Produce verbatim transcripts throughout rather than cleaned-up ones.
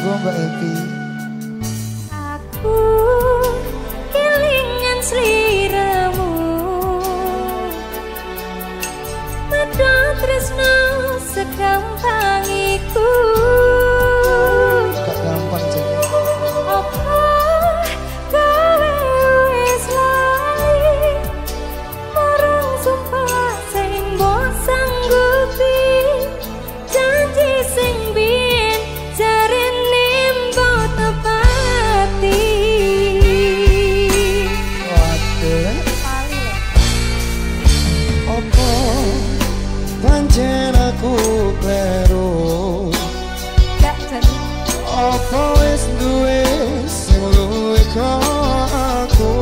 monggo Mbak Evi. Aku kelingan sliramu, mata tresno sekampang iku. Gak gampang jadi. Apa kowe wis lali marang sumpah sing mbok sanggupi, janji sing biyen jarene mbok tepati. Waduh lali. Apa pancen aku kleru? Gak jadi. Apa wis duwe sing luwih kaya aku?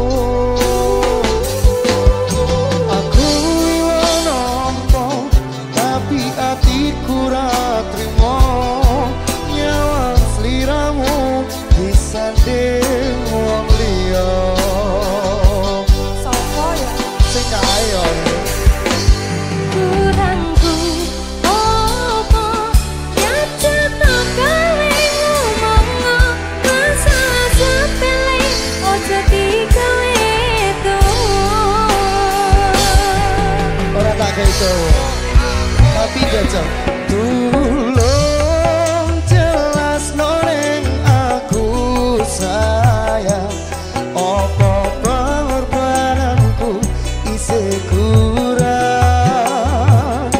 Aku ilang nampa tapi atiku ra trimo, nyawang sliramu disanding wong liya. Sopo ya? Sing kaya itu, tapi jajal tulung jelas noning aku sayang, apa pengorbananku isih kurang.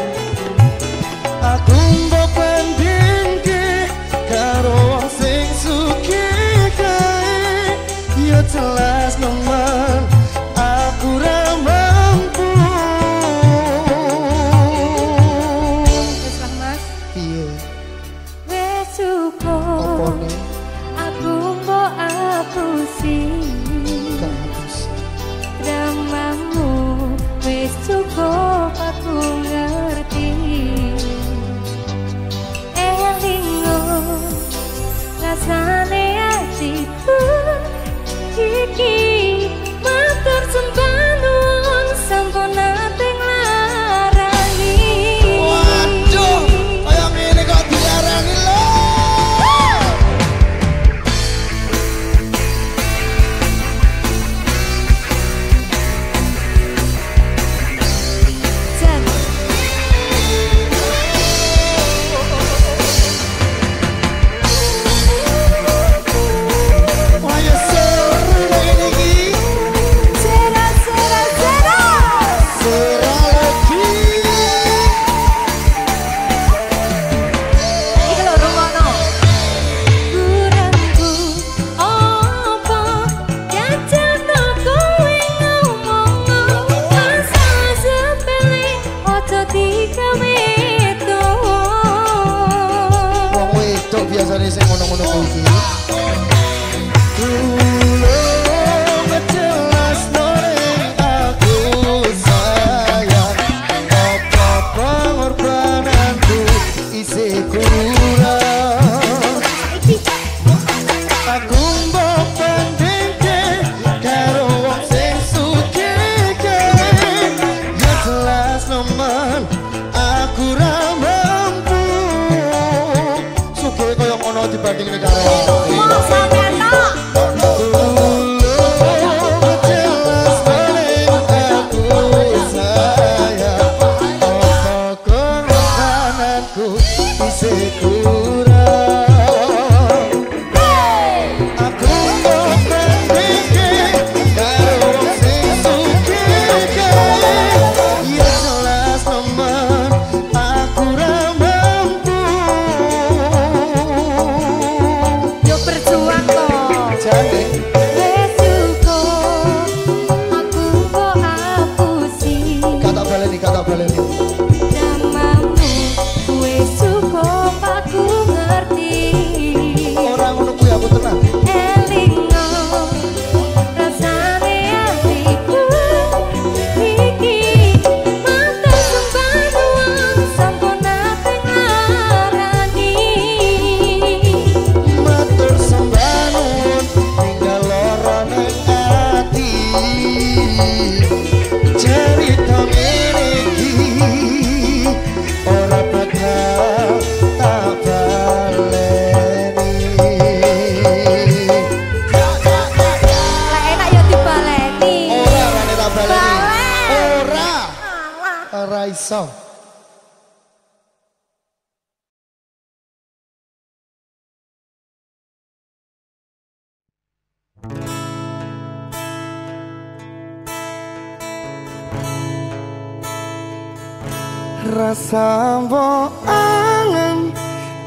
Aku mbok bandingke karo wong sing sugih kae, yo jelas nemen aku ra cukup aku ngerti. Elingo rasane hatiku iki matur sembah wong sampun ate nglarani. Waduh, kaya ngene kok dilarani lho. Biasanya saya ngono-ngono kopi. Tulung jelas noning aku sayang, apa pengorbananku isih kurang. Aku mbok bandingke karo wong sing sugih kae, yo jelas nemen aku ra. Dibanding negara sau. Rasa mbok angen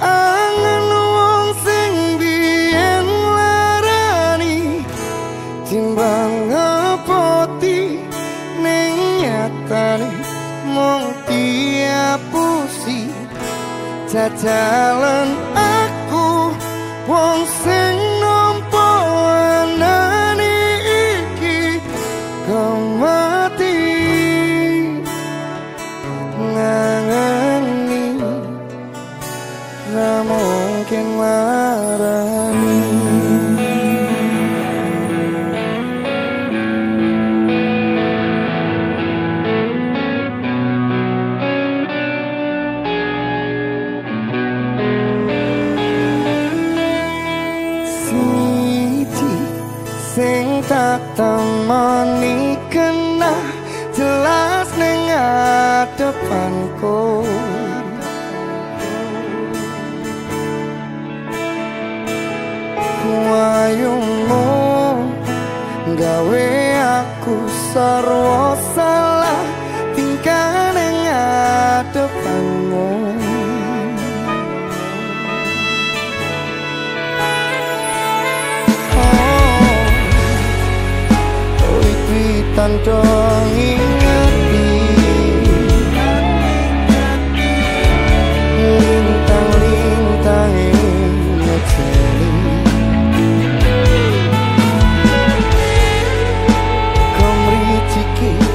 angen wong sing biyen larani timbang ngepoti ning nyatane mung diapusi jajalan aku wong sing nampa anane iki koma mungkin larani. Siji sing tak temoni kena jelas ning adepanku, wayumu gawe aku sarwa salah tingkah ning adepanmu. Oh, iki tandang ingati lintang-lintang ngeceli. Come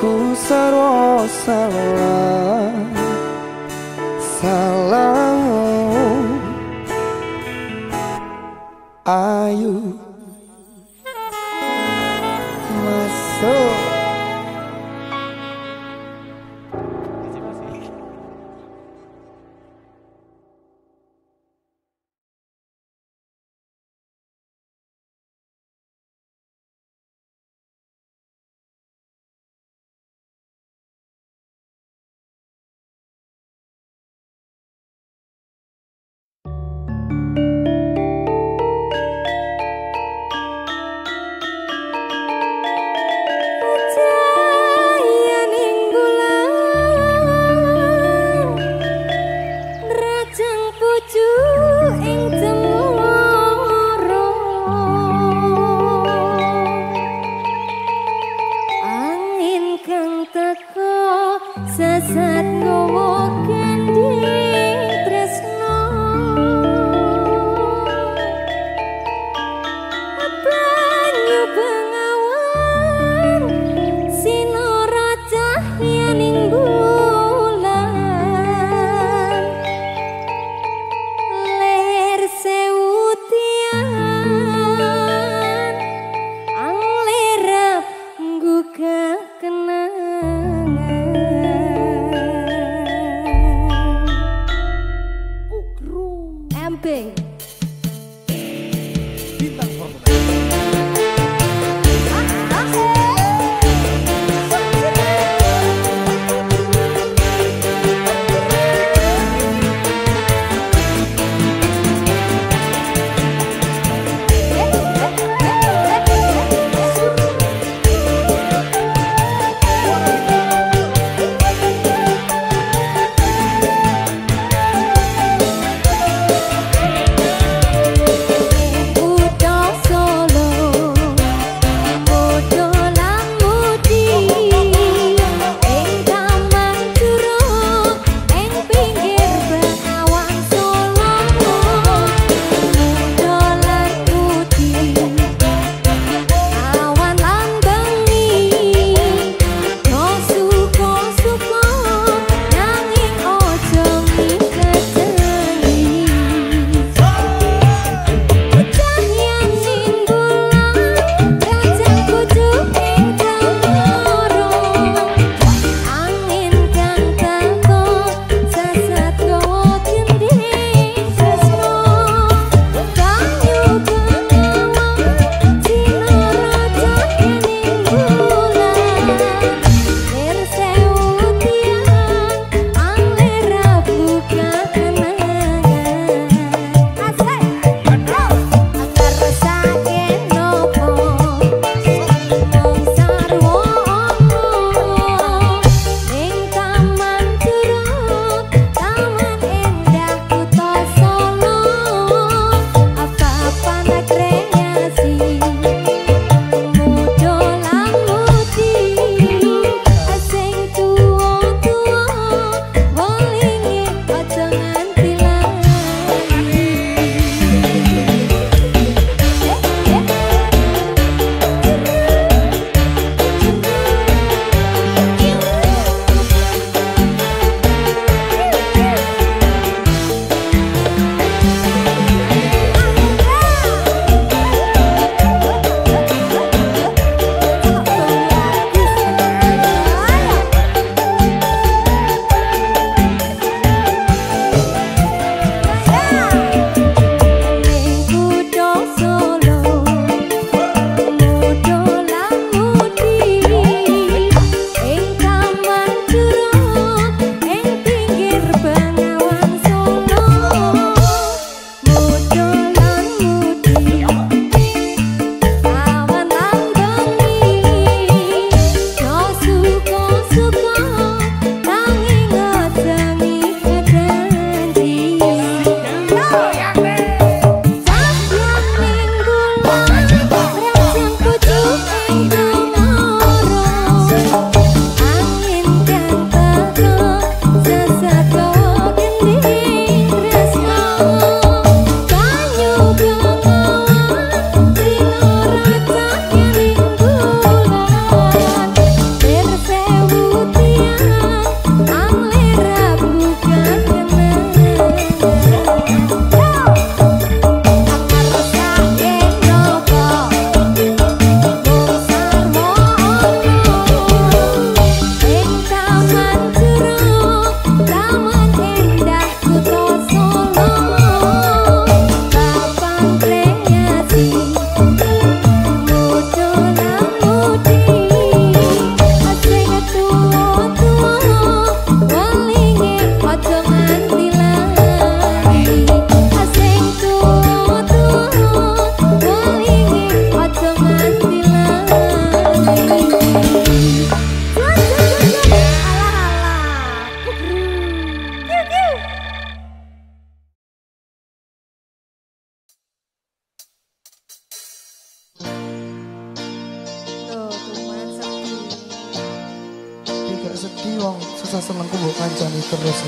aku salah, salah, salah. Ayo masuk. Kenangan Di wong susah senengku mbok kancani terus.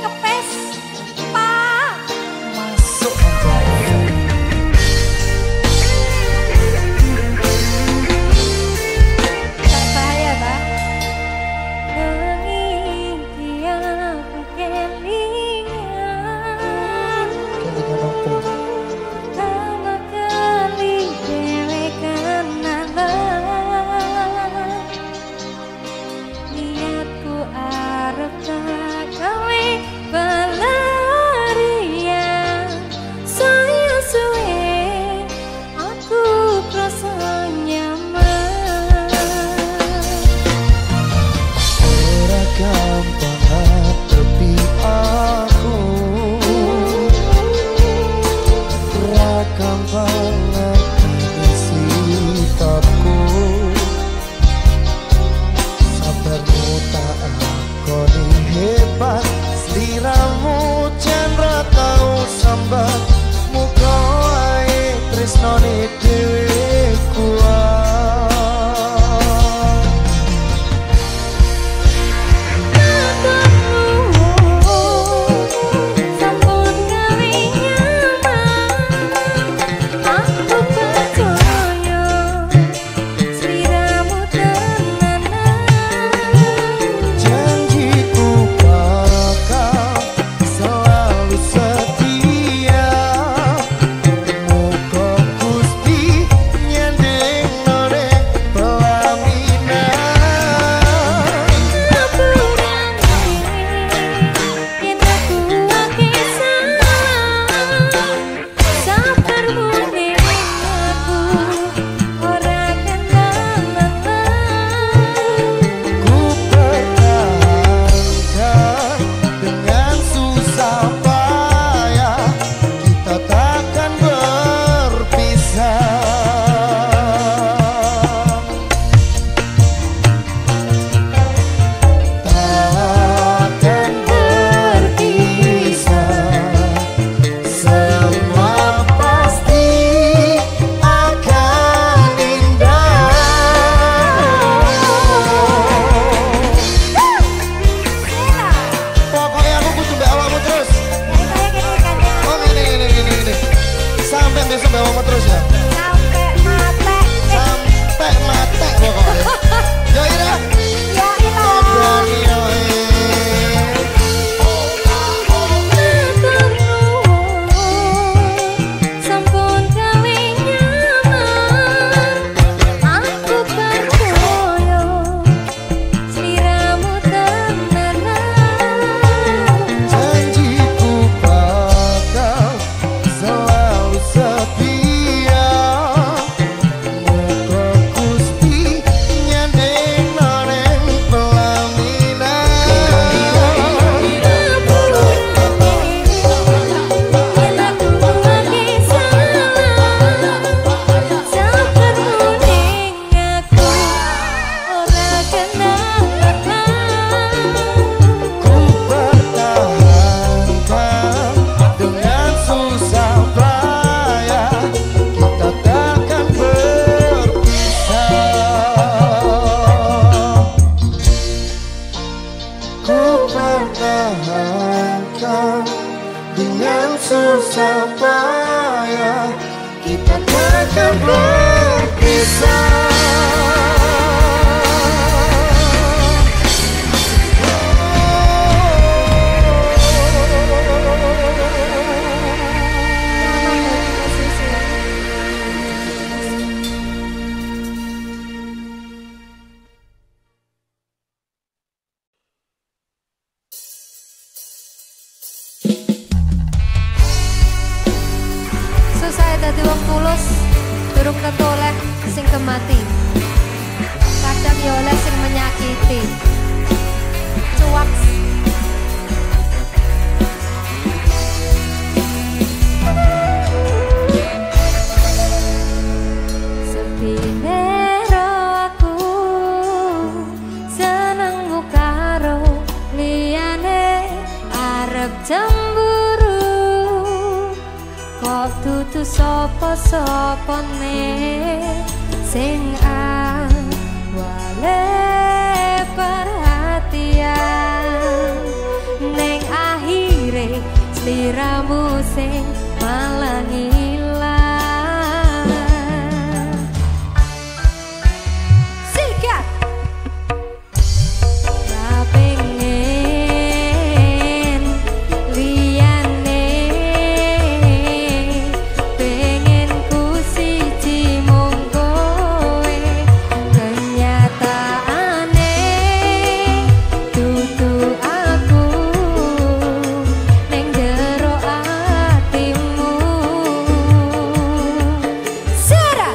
Kepes pa masuk aja. Bahaya ta? Nanging dia aku kelingan. Kelingan dengan susah payah kita takkan berpisah. Dadi wong tulus durung ketoleh sing kemati, kadang ya oleh sing menyakiti. Cuak sepine aku seneng karo liyane arep cemburu. Tutu sapa-sapane sing awale. sing malang ilang. Sikat ra pengen liyane, pengen ku siji mung kowe. Kenyataane dudu aku ning jero atimu. Sira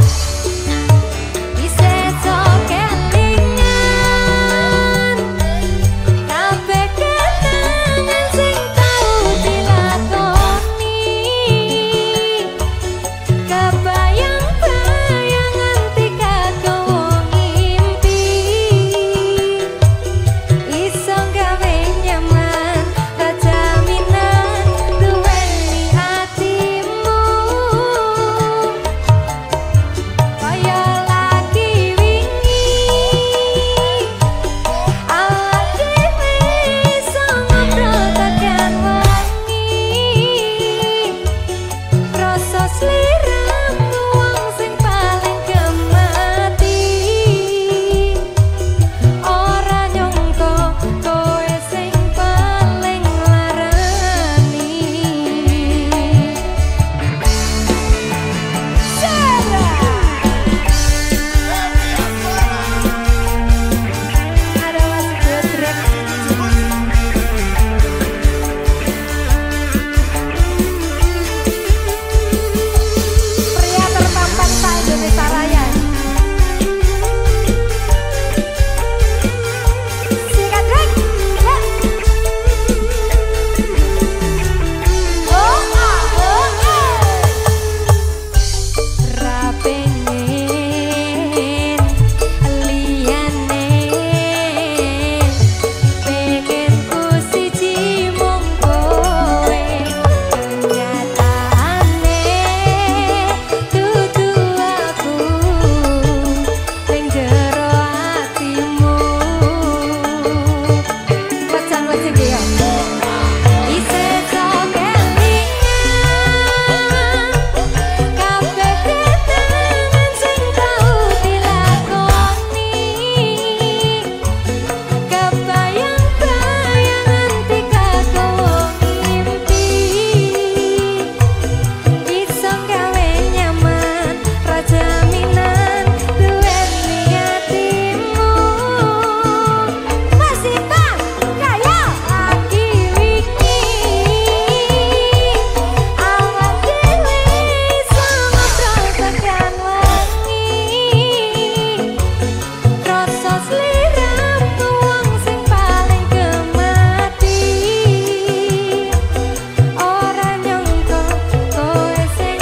isih sok kelingan kabeh kenangan sing tau dilakoni. Kebayang-bayang nganti kagawa ngimpi, iso gawe nyaman kajaminan duweni atimu. Kaya lagi wingi awake dhewe iso ngobrol tekan wengi. Rasa sliramu wong sing paling gemati, ora nyangka kowe sing paling larani. Ada Mas Godrek. Pria tertampan se-Indonesia Raya. Si Godrek. Ya. Oh, ah, oh, ah. Ra pengen liyane, pengen ku siji mung kowe. Kenyataane dudu aku ning jero atimu. Wacan wacan ge ya. Isih sok kelingan kabeh kenangan sing tau dilakoni. Kebayang-bayang nganti kagawa ngimpi, iso gawe nyaman ra jaminan duweni atimu. Masih bang kaya lagi wingi awake dhewe iso ngobrol tekan wengi. Rasa sliramu wong sing paling gemati, ora nyangka kowe sing paling larani. Ser tujuh tujuh misi. Nanging ngopo walesanmu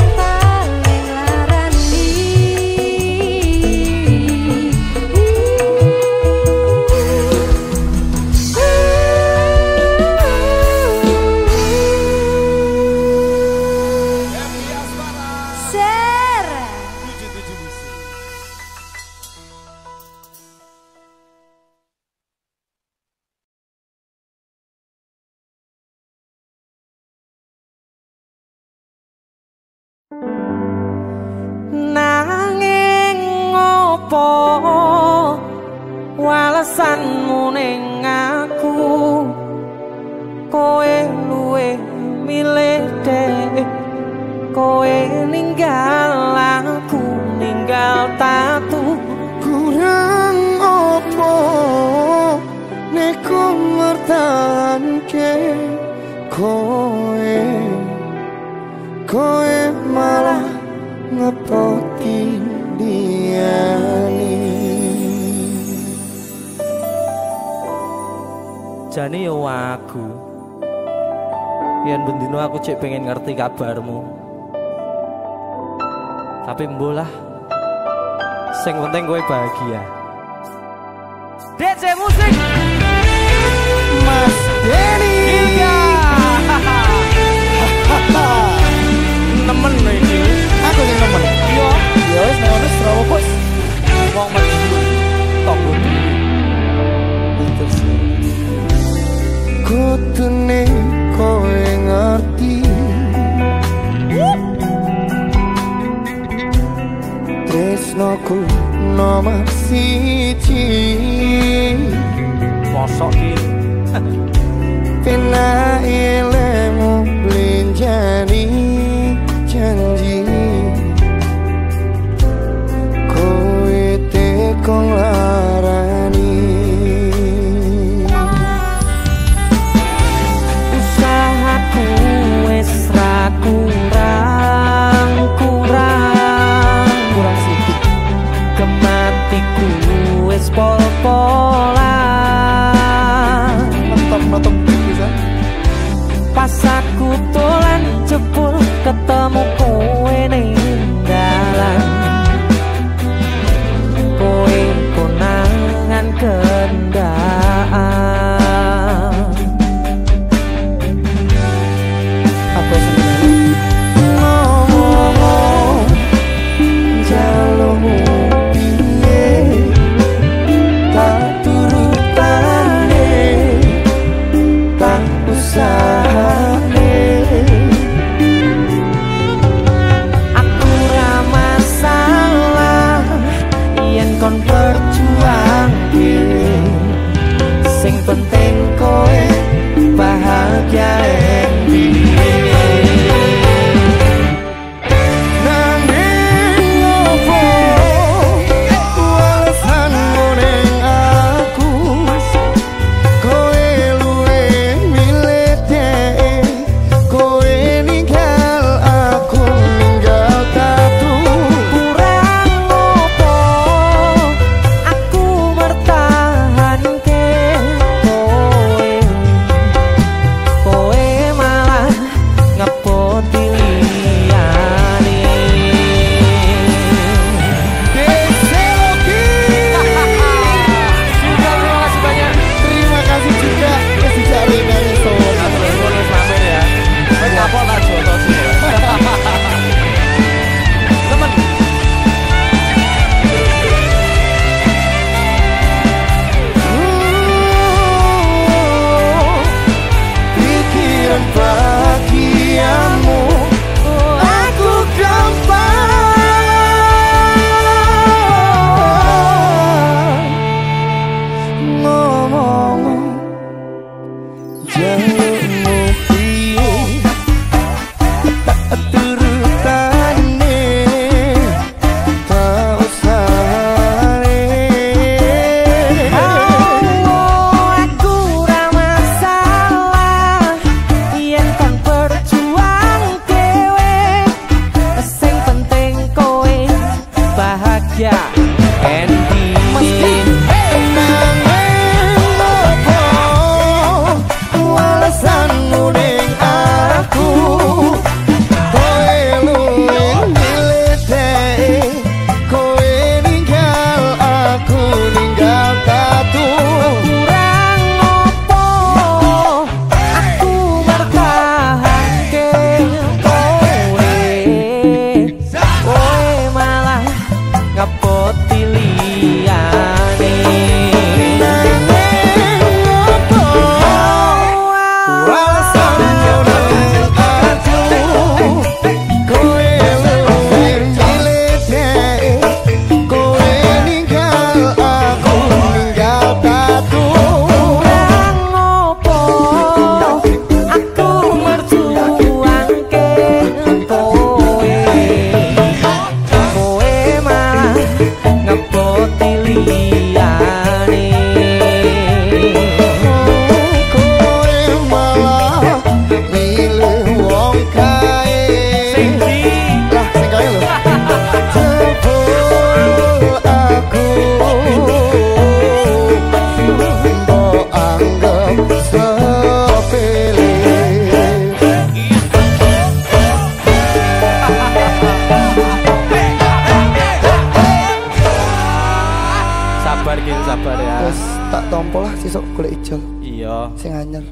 ning aku, koe luwih milih dhek. Koe ninggal aku, ninggal tatu. Kurang opo nek ku mertahanke koe, koe malah ngepoti diani. Jane yo aku yen bendino aku cek pengen ngerti kabarmu, tapi mbolah sing penting kowe bahagia. D J musik Mas Denny Ilga. Nemen iki aku sing nemen. Yo yo wis ngono strowo bos wong medhi tok kudu kutune kowe ngerti. aku nomor siji posok iki pena ilmu blinjani janji kowe tekong larani usahaku wis ra kurang kurang kurang sithik kematiku wis pol-polan mentok-mentok pas aku tulen jebul ketemu kowe ning dalan kowe konangan kendaan apa seneng ngomong jalumu piye tak turutane tak usah kon perjuang diri sing penting kowe bahagia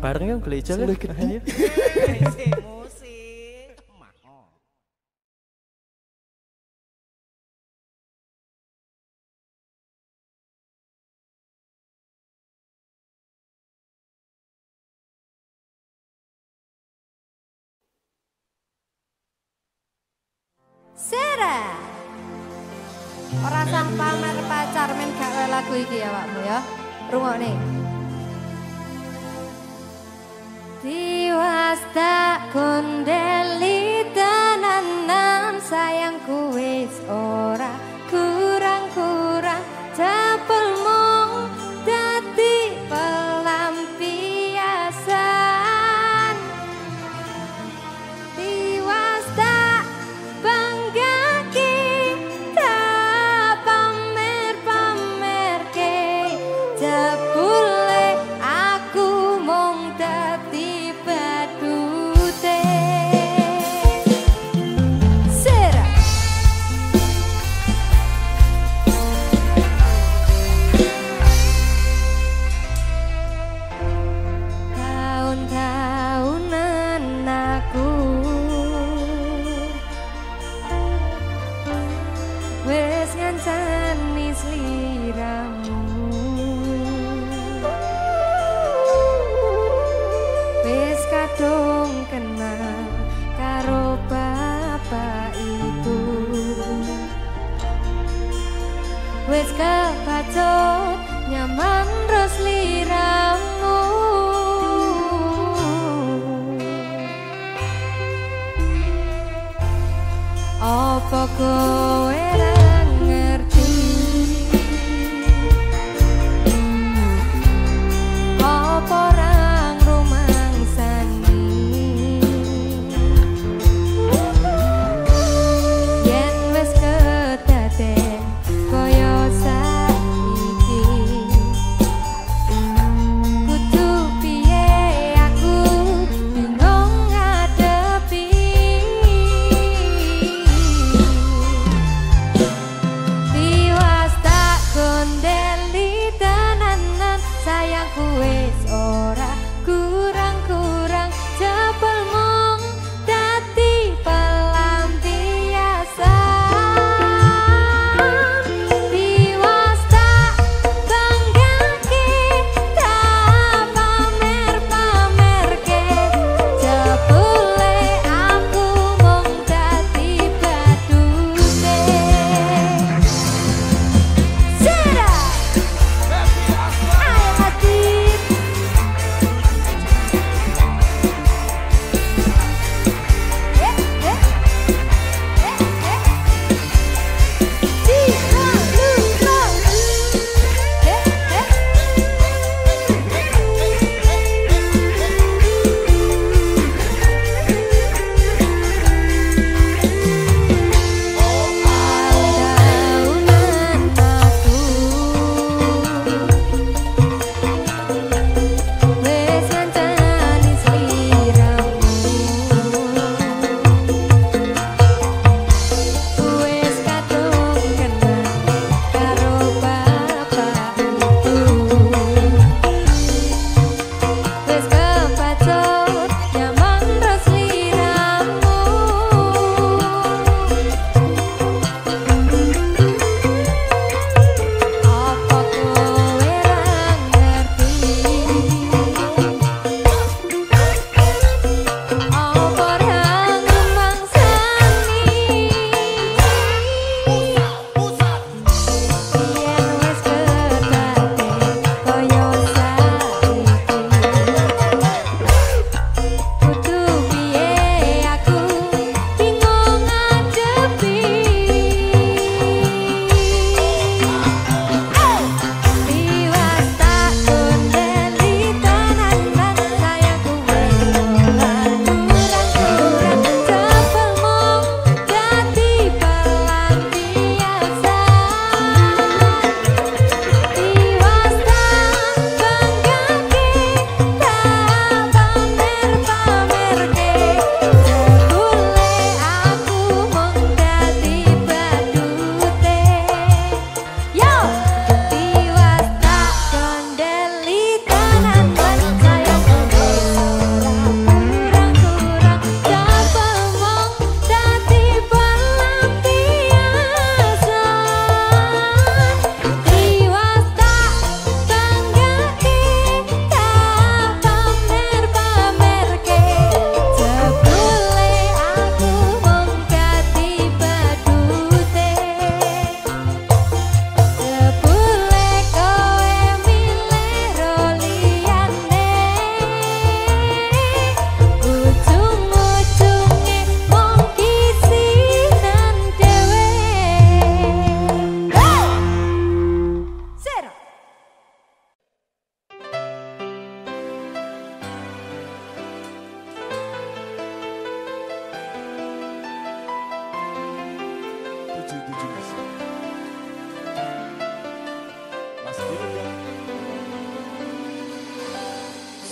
bareng yang gelecek ya. Sarah Orang sang pamer pacar men gak wae lagu iki ya wakmu ya. Rungokne. Diwas tak kondeli tenanan sayang kuwis ora kurang-kurang cepelmu dadi pelampiasan. Diwas tak bangga kita pamer-pamer ke jebule aku mung dadi wis kepacut nyaman terus liramu. Apa kowe ra ngerti? Apa ra ngrumangsani? Yen wis kedaden koyo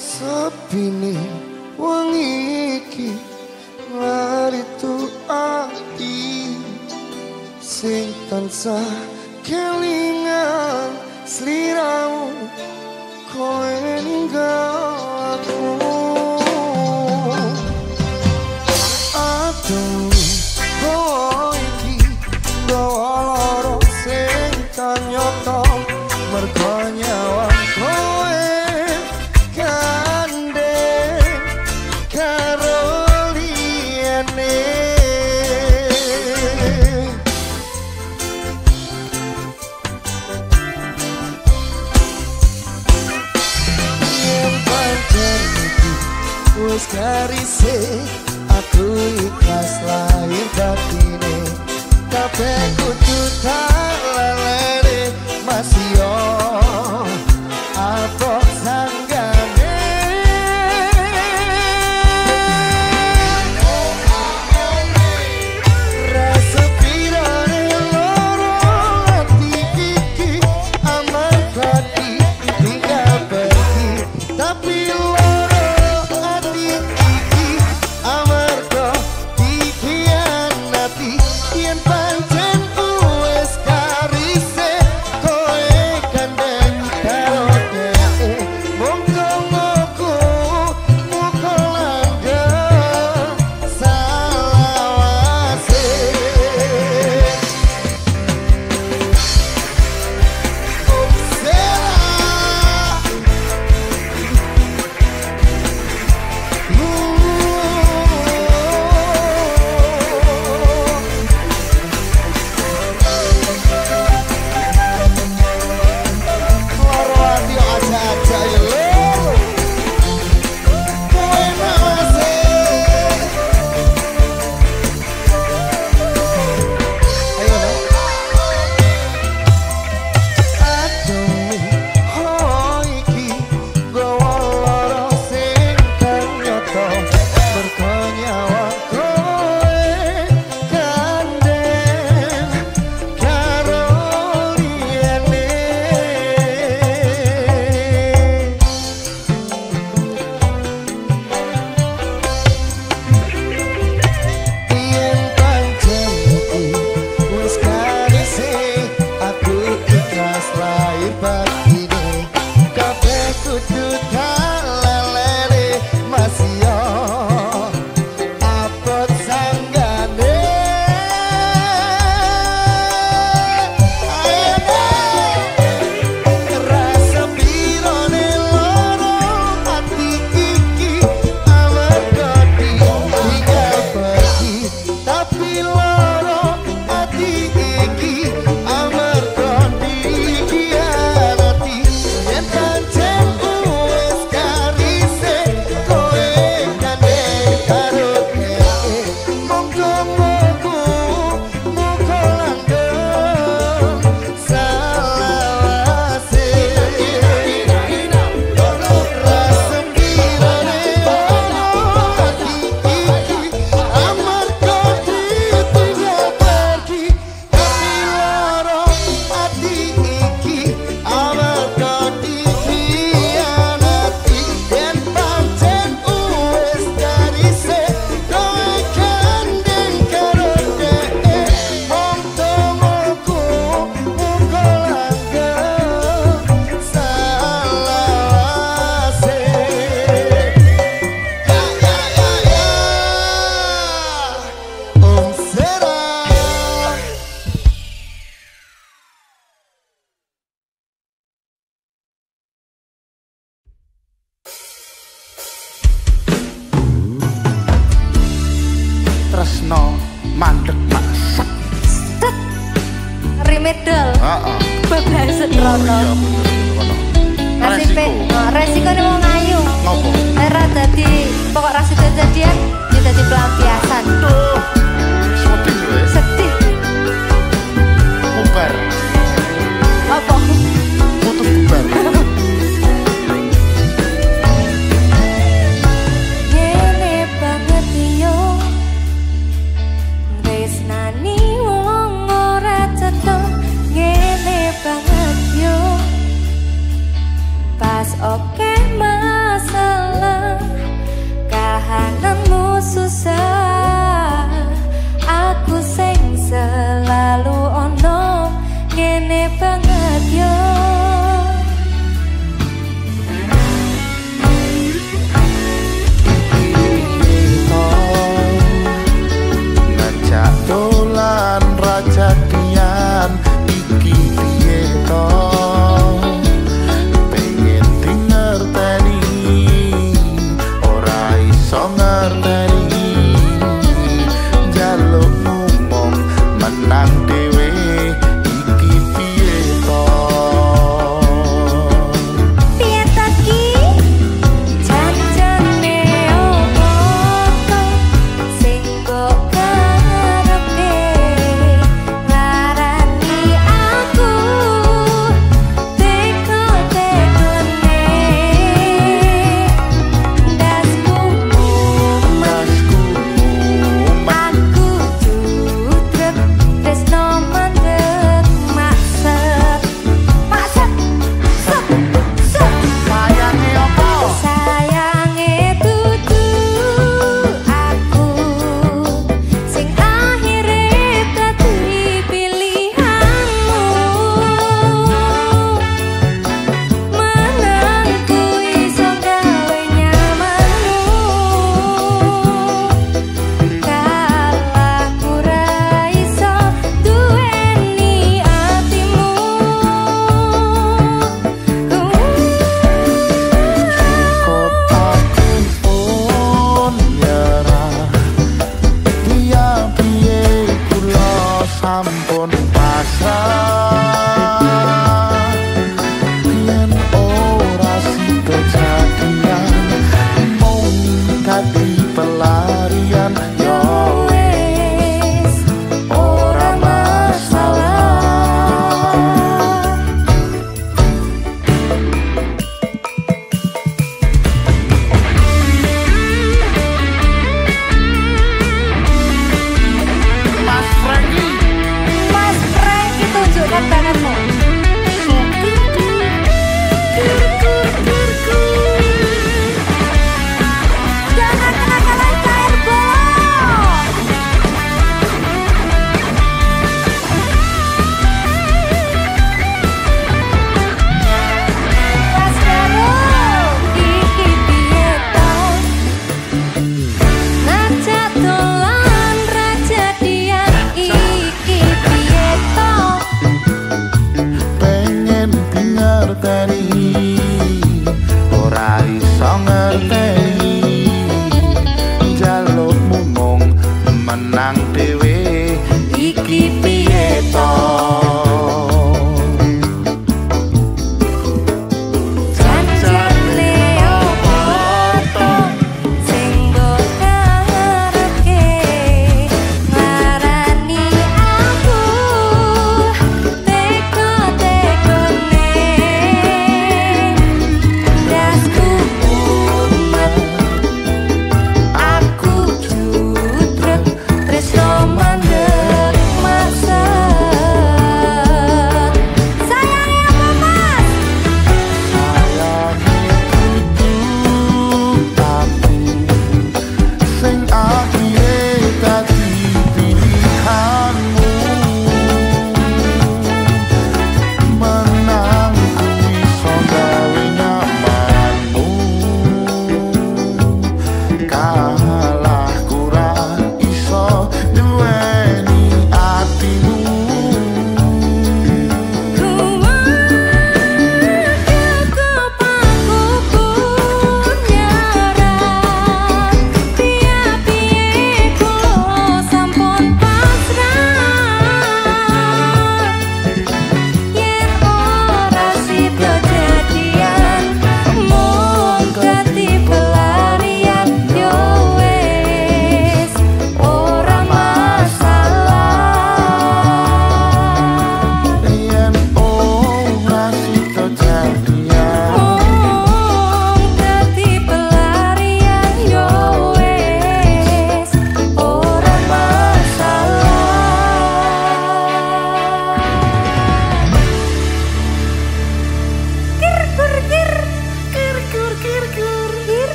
Sepine wangi iki laritu ati sing tansah kelingan sliramu koe ninggal aku aduh koe iki doa loro sing kang nyata mergo nyawa karise aku ikhlas lahir batine kabeh kudu tak lelene masih yo apa sanggane rasa pirane loro ati iki aman kati iki kabeh tapi nani wong ora cetha ngene banget yo. Oke masalah kahananmu susah, aku sing selalu ono ngene banget yo. Kita ngajak dolan raja dian iki piye to. Jalukmu mung menang dhewe iki piye to.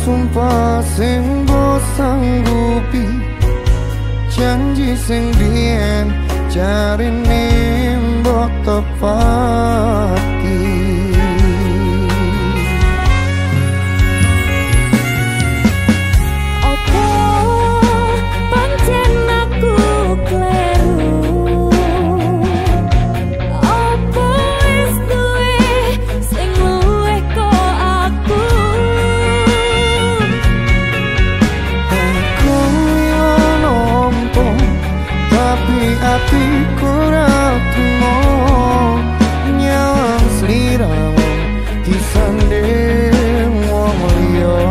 Sumpah sing mbok sanggupi, janji sing biyen jarine mbok tepati. Opo pancen aku kleru, opo wis duwe sing luwih kok aku. Hatiku ratumu nyawang seliramu disanding wong liya.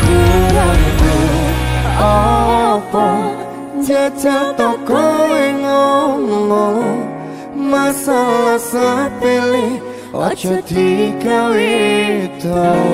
Kurangku apa jajal tak kowe ngomong masalah sepele ojo digawe tau.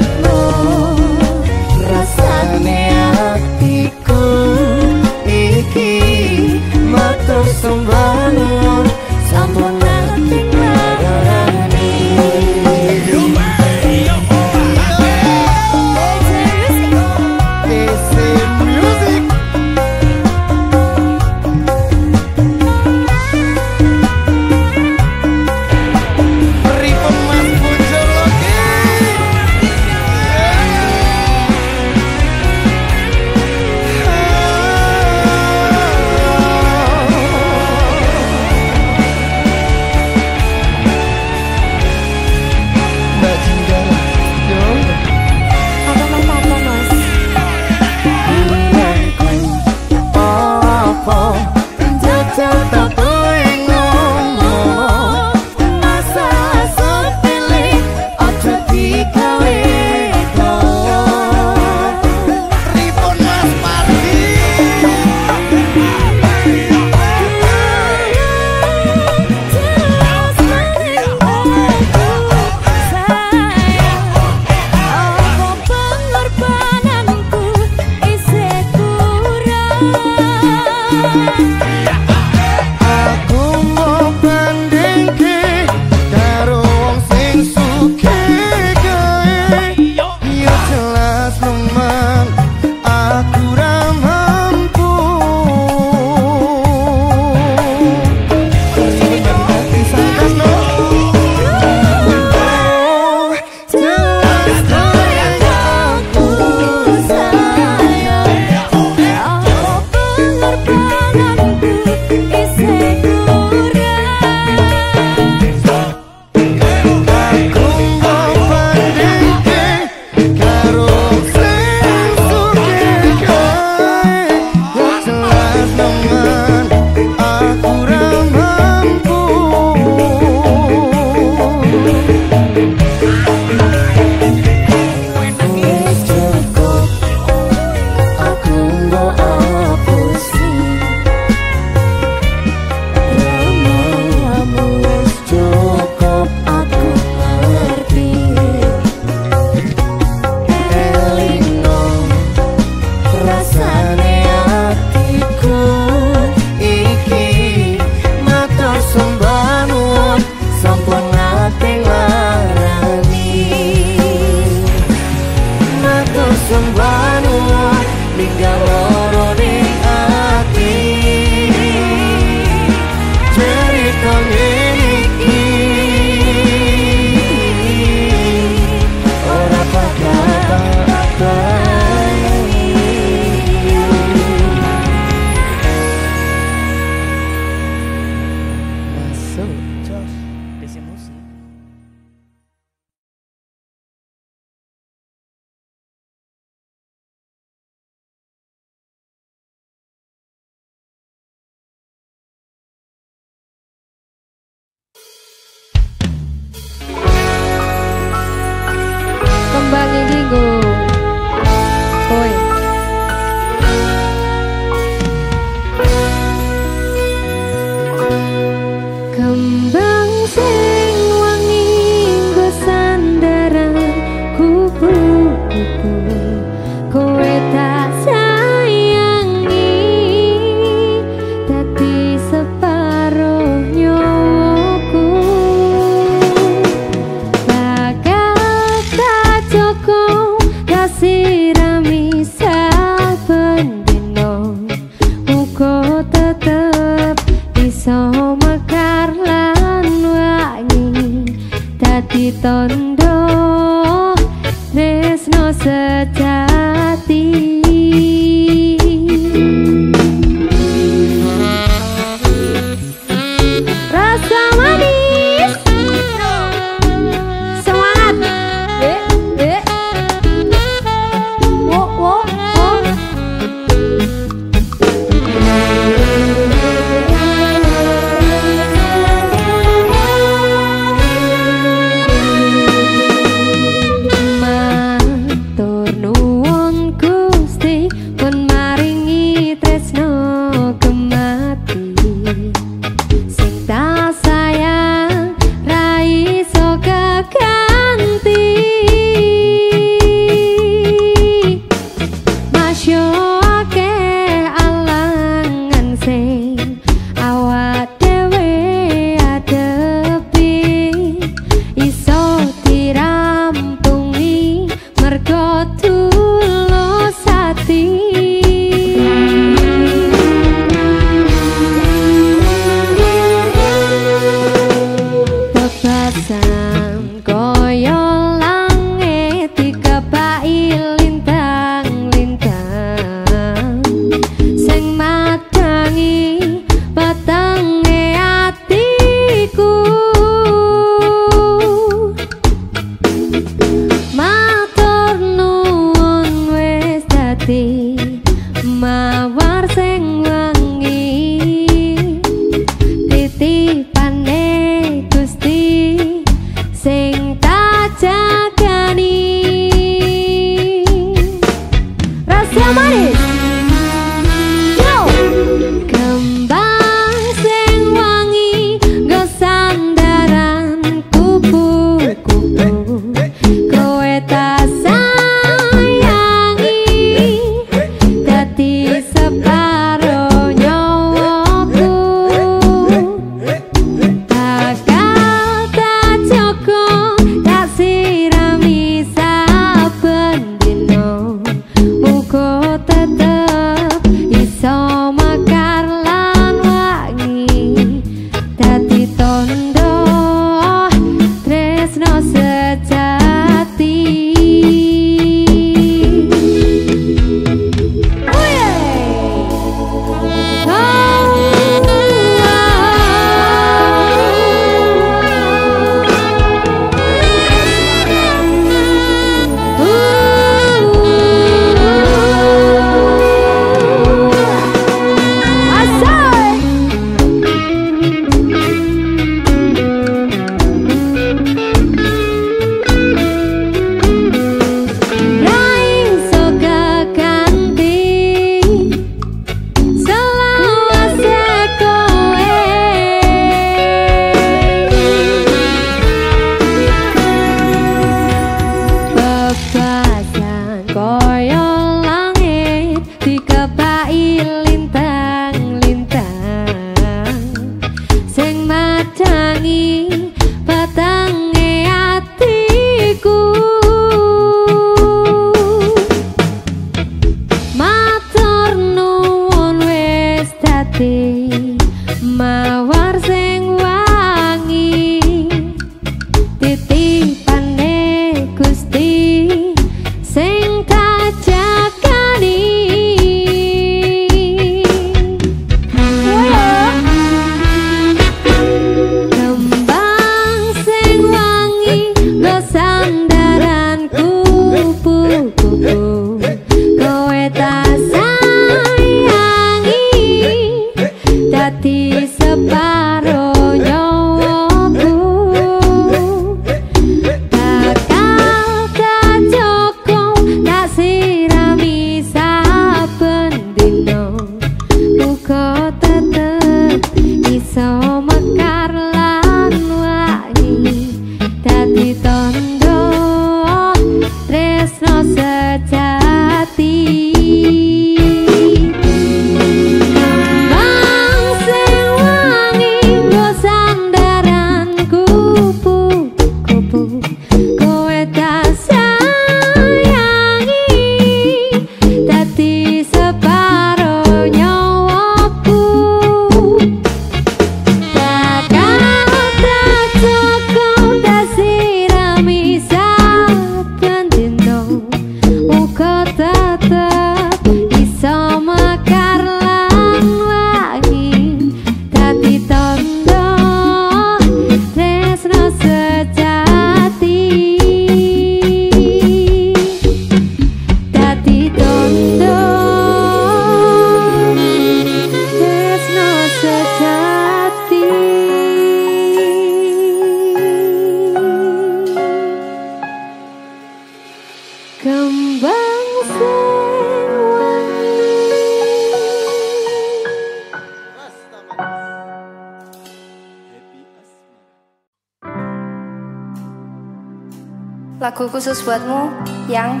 lagu khusus buatmu yang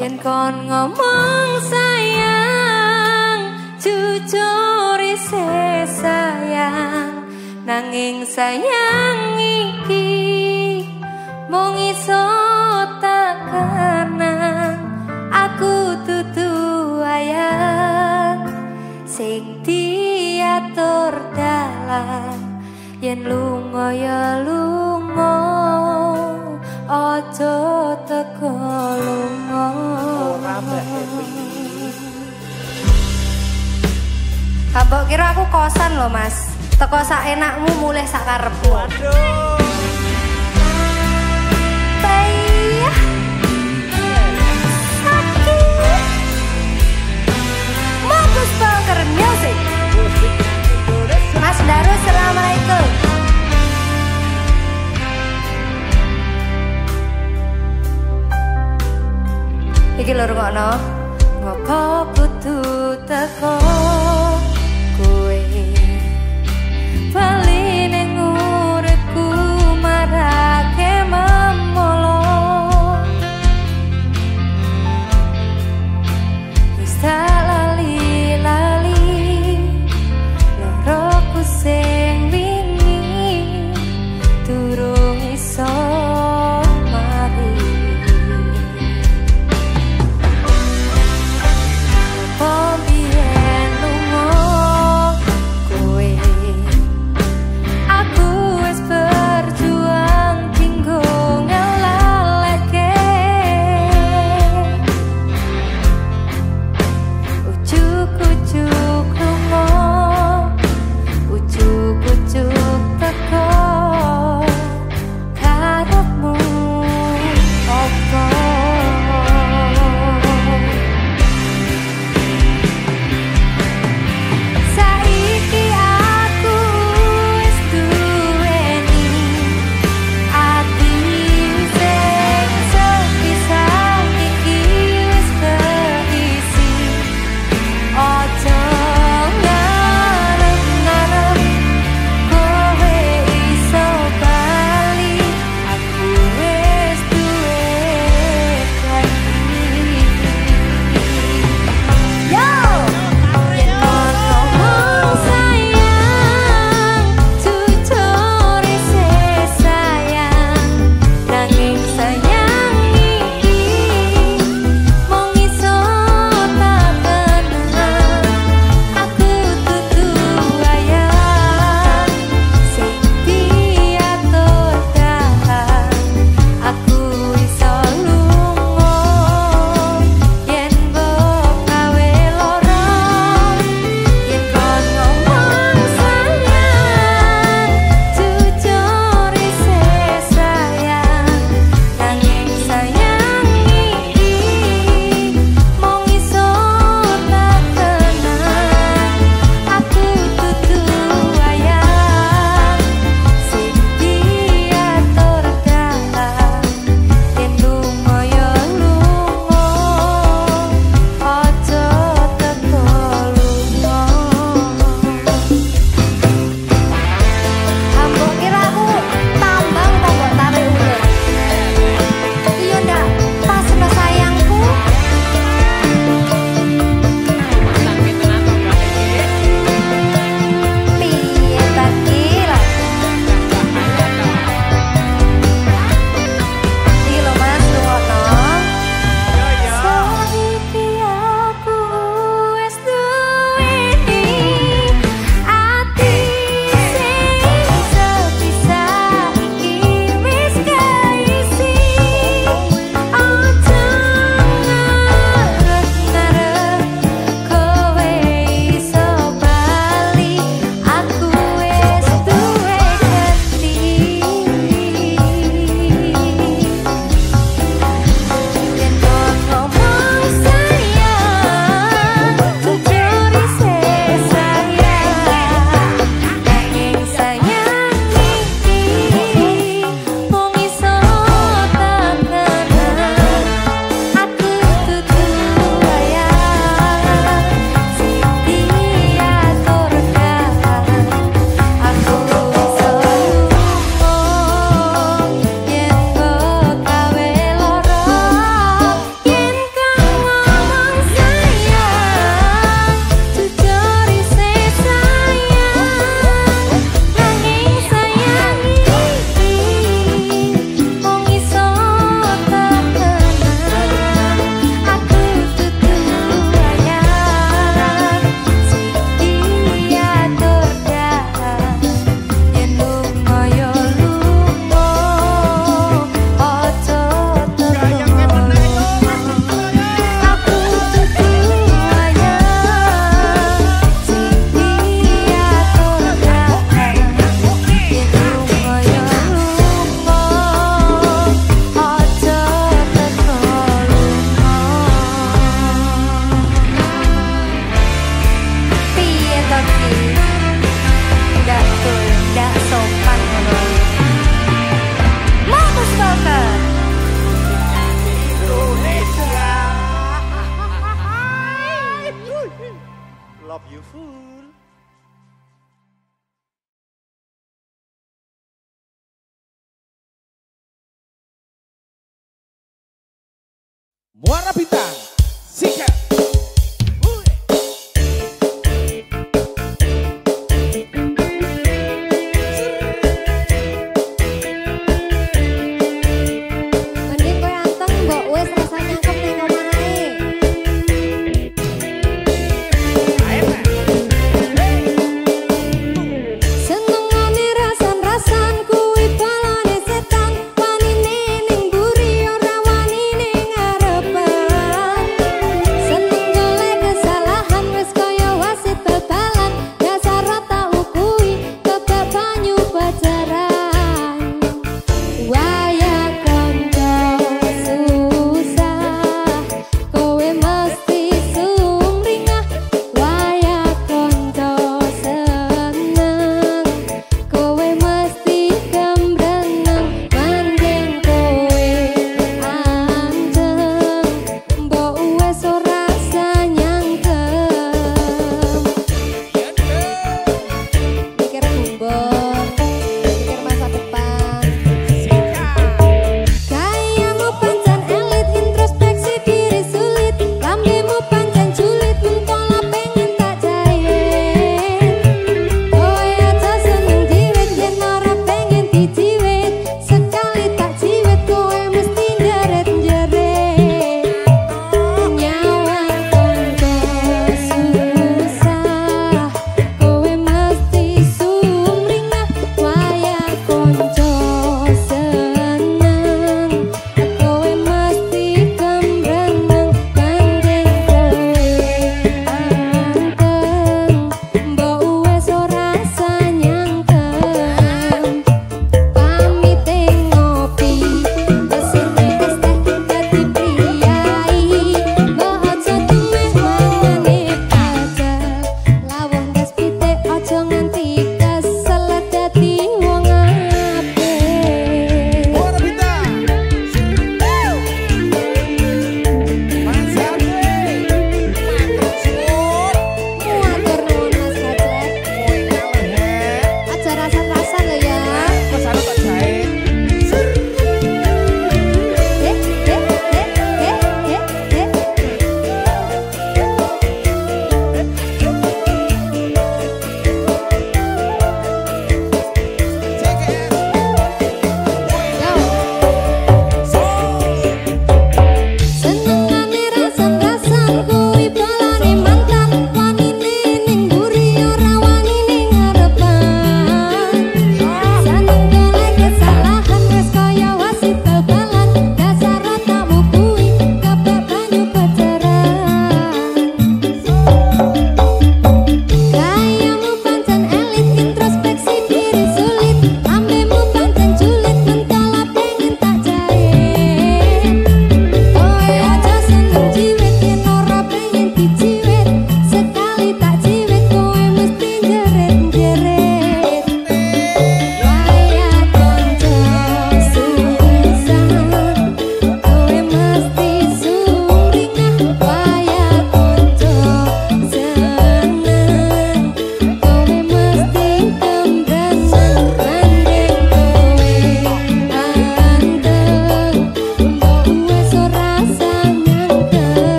yen kon ngomong sayang, jujur isih sayang, nanging sayang iki mung iso tak kenang. Aku dudu wayang sing diatur dalan, yen lunga ya lunga, ojo teko lunga. Abok kira aku kosan loh mas, teko sak enakmu mulai sak karepmu. Waduh. Payah sakit. Bagus banget music. Mas Daru, assalamualaikum. Iki lho rungokno. Ngopo kudu teko kowe bali ning uripku, marake memolo wis tak lali-lali loroku sing wingi durung iso. love you full. Muara Bintang, sikat.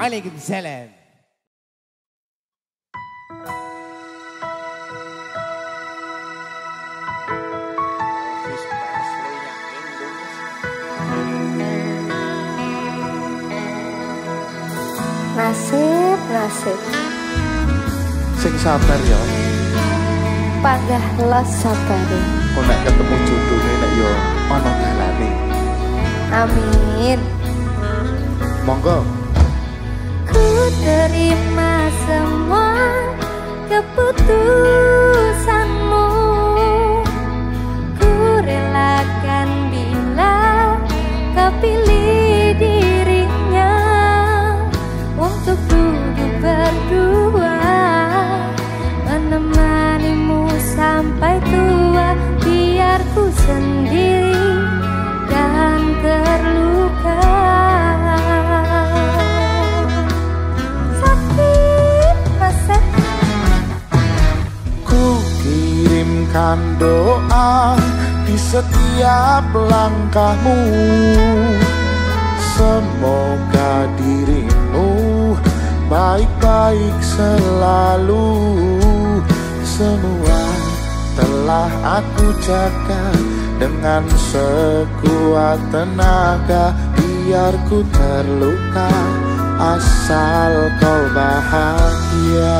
Waalaikumsalam. Nasib, nasib. Sing sabar ya. Panggah los sabare. Kok nek ketemu judulnya nek ya ana dalane. Amin. Monggo. Ku terima semua keputusanmu. Ku relakan bila kau pilih dirinya untuk duduk berdua menemanimu sampai tua, biar ku sendiri dan terluka. Kirimkan doa di setiap langkahmu, semoga dirimu baik-baik selalu. Semua telah aku jaga dengan sekuat tenaga, biar ku terluka asal kau bahagia.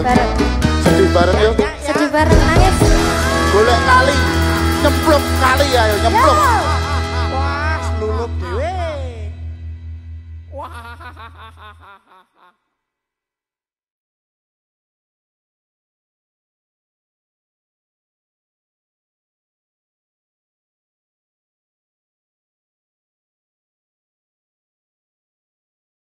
Bareng yuk, sedih bareng nangis. Boleh nyemplung kali ya, nyemplung. Wah, lulup dewe. Wah.